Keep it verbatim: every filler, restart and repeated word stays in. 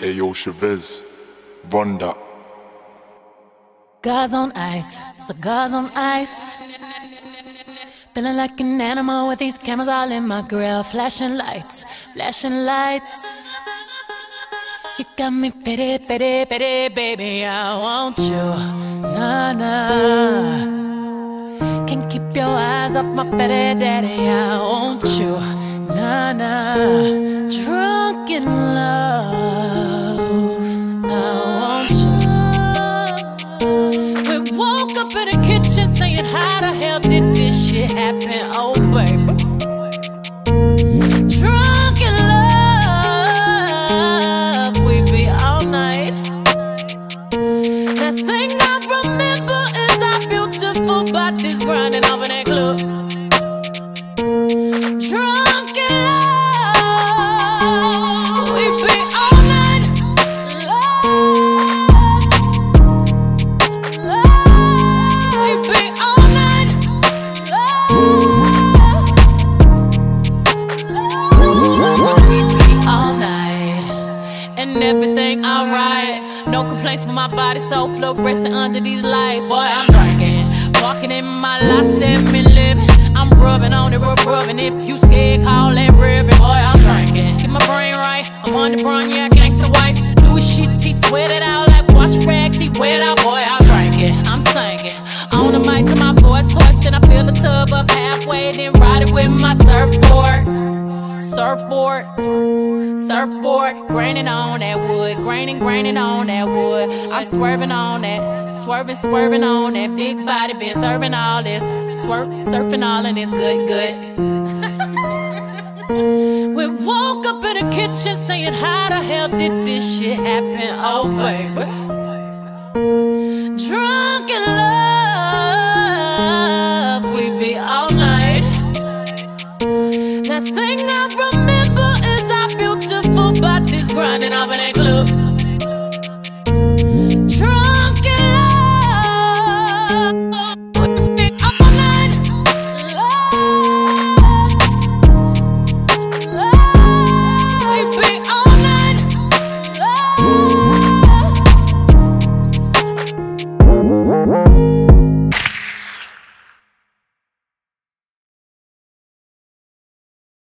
Hey yo, CHEVEZ, run that. Cigars on ice, cigars on ice. Feeling like an animal with these cameras all in my grill. Flashing lights, flashing lights. You got me pity, pity, pity, baby, I want you, nah, nah. Can't keep your eyes off my pity, daddy, I want you, nah, nah. Drunk in love. In the kitchen saying, how the hell did this shit happen? Oh baby, drunk in love, we be all night. Last thing I remember is our beautiful bodies grinding off in that club. Drunk in love, we be all night. Love. Everything alright, no complaints for my body, so fluorescent under these lights. Boy, I'm drinking, walking in my life, me lip. I'm rubbing on it, rub rubbing. If you scared, call that ribbon. Boy, I'm drinking, get my brain right. I'm on the brown, yeah, gangsta wife. Louis sheets, he sweat it out like wash rags, he wet out. Boy, I'm drinking, I'm singing on the mic to my voice hoarse, then I fill the tub up halfway, then ride it with my surfboard, surfboard. Surfboard, graining on that wood, graining, graining on that wood. I'm swerving on that, swerving, swerving on that. Big body been serving all this, swerve, surfing all in this good, good. We woke up in the kitchen saying, how the hell did this shit happen? Oh baby, drunk in love, we be all